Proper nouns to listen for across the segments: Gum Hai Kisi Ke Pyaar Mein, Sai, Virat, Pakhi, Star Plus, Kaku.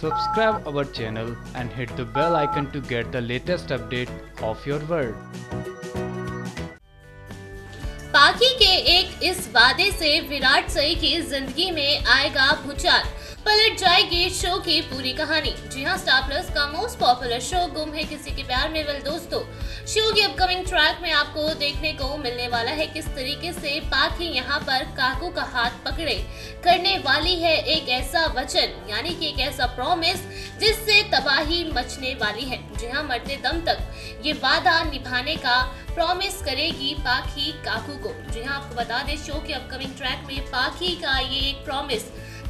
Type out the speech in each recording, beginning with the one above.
Subscribe our channel and hit the bell icon to get the latest update of your world. पाखी के एक इस वादे से विराट साई की जिंदगी में आएगा भूचाल, पलट जाएगी शो की पूरी कहानी। जी हां, स्टार प्लस का मोस्ट पॉपुलर शो गुम है किसी के प्यार में। वेल दोस्तों, शो के अपकमिंग ट्रैक में आपको देखने को मिलने वाला है किस तरीके से पाखी यहां पर काकू का हाथ पकड़े करने वाली है एक ऐसा वचन, यानी कि एक ऐसा प्रॉमिस जिससे तबाही मचने वाली है। जी हां, मरते दम तक ये वादा निभाने का प्रॉमिस करेगी पाखी काकू को। जी हां, आपको बता दें शो के अपकमिंग ट्रैक में पाखी का ये एक प्रॉमिस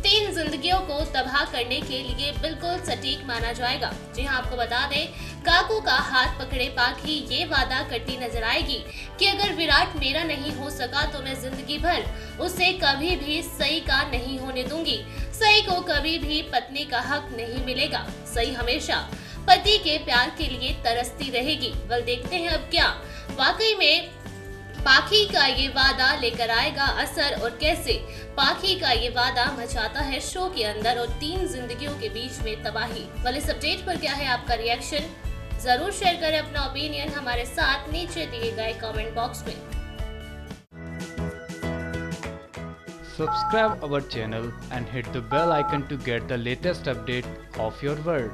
3 जिंदगियों को तबाह करने के लिए बिल्कुल सटीक माना जाएगा। जी हां, आपको बता दें काकू का हाथ पकड़े पाखी ये वादा करती नजर आएगी कि अगर विराट मेरा नहीं हो सका तो मैं जिंदगी भर उसे कभी भी सई का नहीं होने दूंगी। सई को कभी भी पत्नी का हक नहीं मिलेगा। सई हमेशा पति के प्यार के लिए तरसती रहेगी। बल देखते हैं अब क्या वाकई में पाखी का ये वादा लेकर आएगा असर और कैसे पाखी का ये वादा मचाता है शो के अंदर और 3 जिंदगियों के बीच में तबाही। वाले अपडेट पर क्या है आपका रिएक्शन? जरूर शेयर करें अपना ओपिनियन हमारे साथ नीचे दिए गए कमेंट बॉक्स में। Subscribe our channel and hit the bell icon to get the latest update of your world.